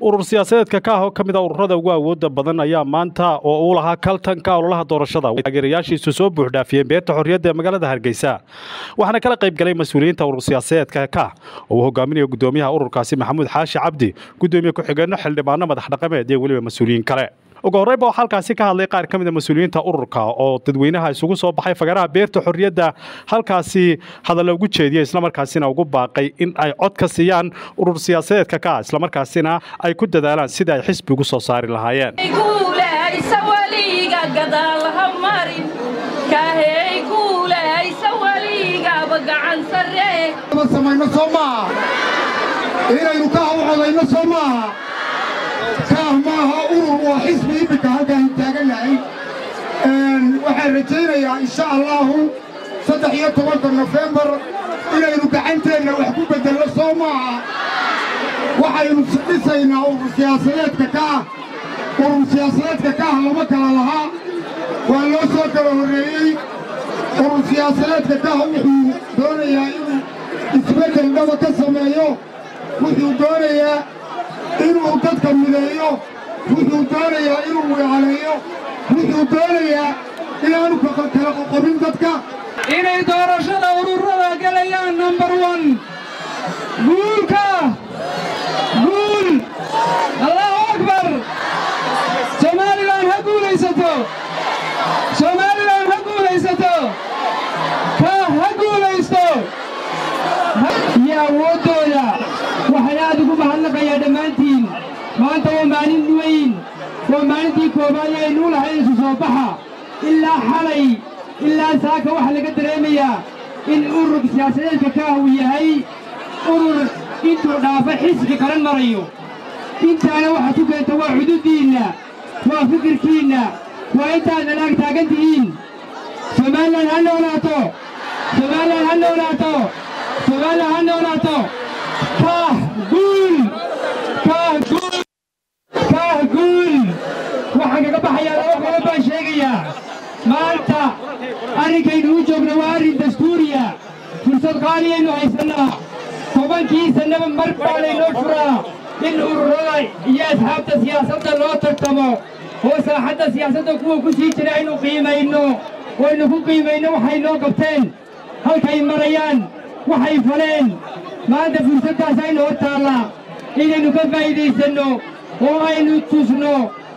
urur siyaasadeed ka ah oo kamid ah ururada ugu awoodda badan ayaa maanta oo uu lahaa kaltanka ololaha doorashada taageerayaashiisa soo buux dhaafiyeen beerta xorriyadda ee magaalada Hargeysa waxaana kala qayb galay mas'uuliyiinta urur siyaasadeedka ka oo hogaaminaya gudoomiyaha ururkaasi Maxamuud Xaashi Cabdi gudoomiye ku xigeenno xildhibaano madax dhaqameed iyo waliba mas'uuliyiin kale ugu horeyba halkaasi ka hadlay qaar kamid ah mas'uuliyiinta ururka oo dadweynaha isugu soo baxay fagaraha beerta xorriyadda halkaasi hadal ugu jeediyay isla markaasina ugu baaqay in ay cod ka siiyaan urur siyaasadeedka ka isla markaasina ay ku dadaalaan sida ay xisbigu soo saari lahaayeen كهما أورو وحزبي بكهذا التجلي، وحرتينا إن شاء الله صدقية تبرد نوفمبر إلى يركعنتنا لو حكومة الصومعة وحينصدقنا أورو سياسات ككاه أورو سياسات ككاه لما كلها ولا صدق الرئي أورو سياسات ككاه وحي دوريا إثبات النظام كسمايو وحي دوريا إنه تذكر ملايو، وثوتاريا إنه يعليو، وثوتاريا إلى أنك تلقى قبل تذكر. إني درجة أورورا قليان نمبر 1. قولكا، قول، الله أكبر. Somaliland هقوليستو، Somaliland هقوليستو، كا هقوليستو. يا وتويا. وحياتكم هلا يا دمانتين ما أنتوا مالين دوين ومالتكم مالي نول هاي سوبها إلا حالي إلا ساك وحلقة درامية إن أورك سياسات كاهوية هاي أور إنتو رافع حسك كرن مريو إنت أنا وحدك توحد ديننا وفكر كينا وإنت أنا لاك تاجنتين سمالا هلا ولا تو سمالا هلا ولا تو سمالا هلا ولا تو كهقول وحنا كبحية وحنا بنشجية مالتا أنا كيدو جبنوار الدستورية فرصة قالية إنه هيسنا طبعا كي سنة من مربالي نفرة إنه الرأي يذهب تسياسة لا ترتمو هو ساحة سياسة كوه كشي ترعينه قيمة إنه وإنه قيمة إنه وحينه قبتين هل كاين مريان وحي فلين ما أنت فرصة سين هتالا إنه كفايد يسنو وأينو تسنو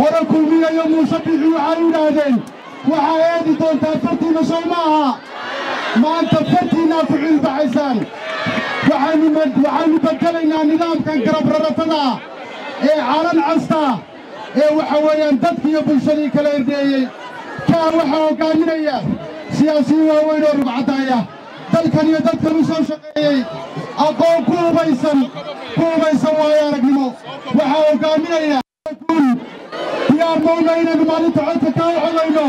وركوا من يوم وشبيعوا وعاين هذين وعايدي دون تافرتنا صوماها ما تافرتنا كعين بعزان وعاين بدلنا نظام كان قرب ربطنا اي عالم عصتا اي وحويا ندتك يا بلشريك الارديي كان وحوا كاملية سياسي وين وربعتايا ذلك أن يدرك المسؤول شقيقي أقول كل بيسم ويا رجلي وحاول كاملية كل يا مولاي نجمالي تعطي كاو علينا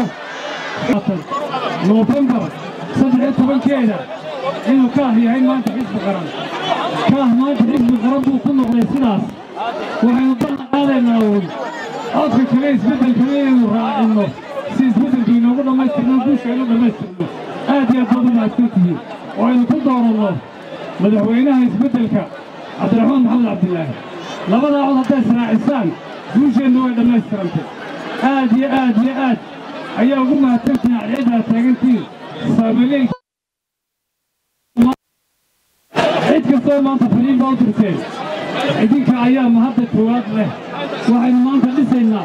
نوفمبر صدق تبان كينا إنه كاهي عين ما تحس بقرن كاه ما تحس بقرن وكنا غيسناس وحنضل علينا أطفي كليس بدل كليس وراعينا سيس بدل كلينا ولا ما يستنوش علينا ما يستنوش هذه الضربة التي وعند قدر الله مدحوينها يثبتلك عبد الرحمن محمد عبد الله لبدا عضو تسرع عسان يوجد نوع دم السرمت آدي أيها قمنا تمتنع عدها تاقنتي سابلين عدك الطول ما تفرين باوترتين عدينك أيام مهدد فواد له وعين ما تلسينا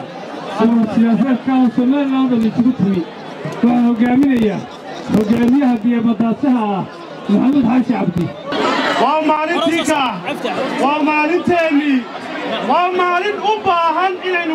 والسياسات كانوا سمان لهم اللي تبتني وعنوا قامين إياه وجميعها في مدرسها محمد حاج عبدي ومالتيكا ومالتيني ومالت أباهن إلى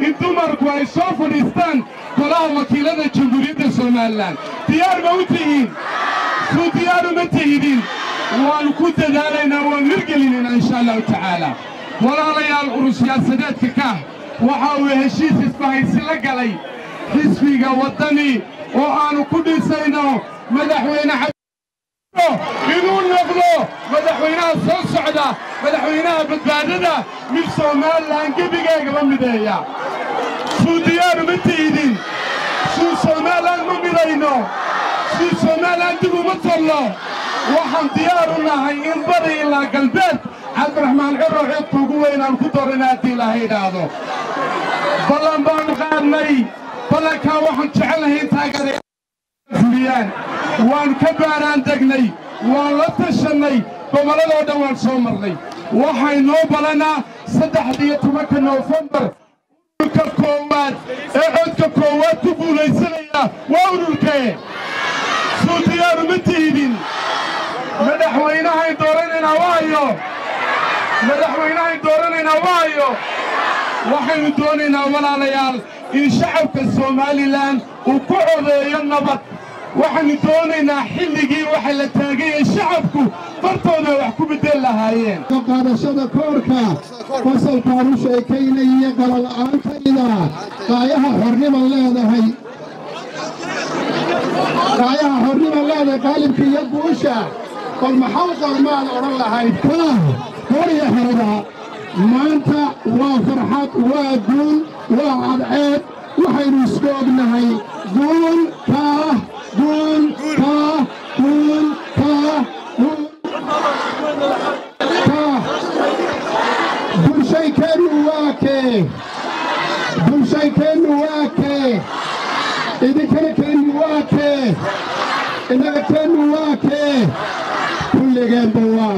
انتم مركوا يشوفوا نستان كلهم وكيلنا الجمهورية الصومالية ديار موتين سو ديار متهدين ونكون دلالنا ونرجلنا إن شاء الله تعالى ولا ليال أروسيا سداتك كه وحاول هالشيء تسمعي سلك علي حسبي وطني وأنا كل سنة مدحونا بدون نقله مدحونا صعدة مدحونا بتبادلة من صوماليا كبيجا قبل بداية سو ديار متهدين سو صوماليا مبيرينو سو صوماليا تبومتلا وحن ديارنا هاي انبري إلى قلبك عبد الرحمن عرو عطو قوين الخطر نادي لهيدا هذا بلان بان غارني بلانكا وحن جعله تاقري سوريان وان كباران دقني وان لطشني بمالالو دوان سومرني وحن نوبلنا صدح ديتمك نوفمبر كالكوات اعودك كوات تبولي سنية واولوكي سو ديار متهدين مدحوينها يدوريننا وايو مدحوينها يدوريننا وايو وحين دوننا ولا ليال إن شعبك الصوماليلاند وكعود ينبط وحين دوننا حلقي وحل تاقي شعبكو فرطونا وحكو بدل لهايين قادشة كوركا وصل قاروشة كيني يقل الآن كينا قايها حرم الله دهي قايها حرم الله ده قالب في يبوشا والمحافظة المال أرى لها إبكاه وريا هذا مانتا وفرحات وقول وعدعات وحين سكوبنا هي قول كاه قول كاه قول كاه كاه بوشي كانوا واكي بوشي كانوا واكي إذا كانوا واكي إذا كانوا واكي كلجان بوا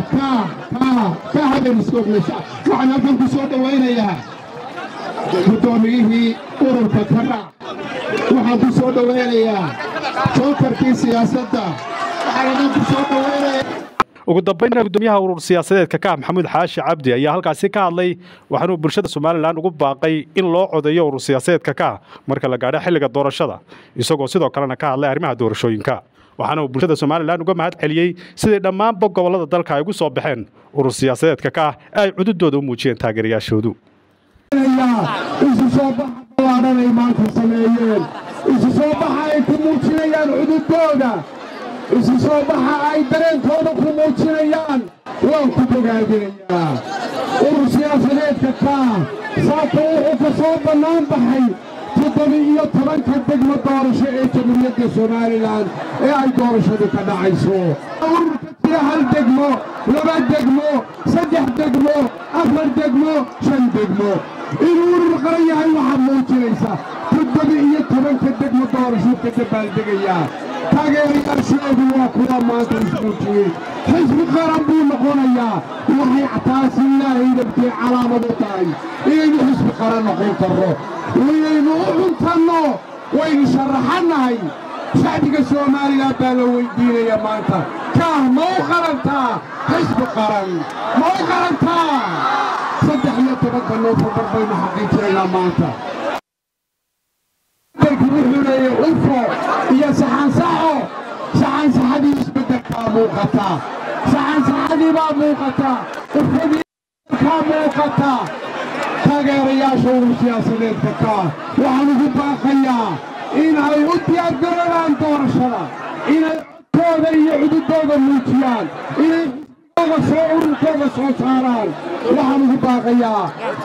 كا هذا مسكوب نشاء وحنا فين بسود وين يا بدوميه قرر فترة وحنا بسود وين يا شو تركي سياسة وحنا بسود وين وقدبينا بدوميه قرر سياسة ككام محمد حاشي عبدي يا هالقاسي كالي وحنا برشة الصوماليلاند وقباقي إن لا عضية قرر سياسة ككا مركل قاعدة حلقة دور الشدة يسوق صدق كلنا كالي أرميها دور شوين كا waxaanu bulshada Soomaaliland uga mahad celiyay sidii dhamaanba gobolada dalka ay ugu soo baxeen urur siyaasadeedka ka ay cududooda u muujiyeen taageerayaashoodu isu soo baxay maanta sameeyeen isu soo baxay ay ku muujinayaan cududooda isu soo baxay ay dareenkooda ku muujinayaan waan ku bogaadinayaa urur siyaasadeedka ka saako uu ka soo banaan baxay تطبيقية طبعاً كانت مطار شيء جمهورية سوماليلاند أي دور شديد كذا عيسو أول تجهل دجمو لبع دجمو سجح دجمو أفر دجمو شن دجمو الأول قرية هاي محمود جليسة تطبيقية طبعاً كانت مطار شيء كذا بالدقية تاجري أشياء بواقع ما تنسوتي حزب قرنبون قرية وحي عتاسينا هيدا بتي علامة بتاعي إيه حزب قرنبون قرر وينو أنتنو وين شرحنا هاي شعبك الصوماليلاند بلوي دينا يا مانتا كه مو قرنتا حزب قرن مو قرنتا صدق يا تبقى النوفة بربين حقيقة يا مانتا كلنا يعرفوا يا سحان ساعة سحان سحدي بدك كامو قطع سحان سحدي ما مو قطع وفدي كامو قطع تاجر يا شو السياسة اللي تكا وعنود باقية إن هيود يقدرون عن دور شلا إن كذا يعود دور الموتيان إن دور شعور دور سوساران وعنود باقية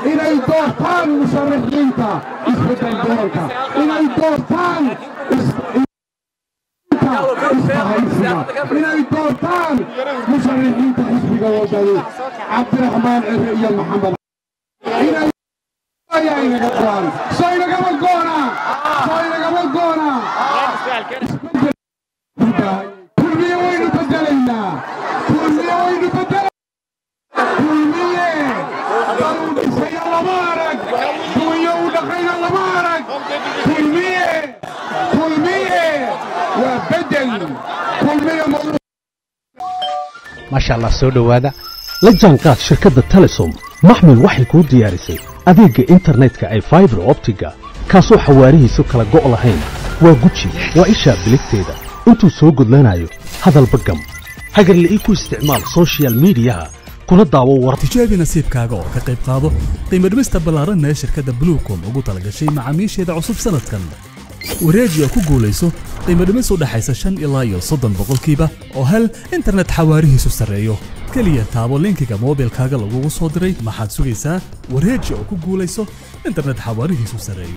إن الدور ثان مسرحين تا إسبت الدور تا إن الدور ثان إن الدور ثان مسرحين تا إسبت الدور عبد الرحمن عرية محمد ما شاء الله سو دوادا لا جان قاد شركة تيليسوم محمل waxay ku diyaarisay adeega internetka ay fiber optiga kaasoo xawaarihiisu kala go' lahayn waa guji waa isha biligteeda intuu soo gudlanayo hadal badgam hagar la ku isticmaal social media kuna daawo war tijaabi nasiibkaaga oo ka qayb qaado qiimo dhimista balaaran ee shirkadda Bluecom ugu talagashay macaamiisheeda cusub sanadkan وراديو كوغوليسو قيمة دمسو دحيسة شن إلايو صدن بقول كيبا أو هل إنترنت حواريه سوستريو كليا تابو لينكيكا موبيل كاغا لوغو صدري محاد سوغيسا وراديو كوغوليسو إنترنت حواريه سوستريو.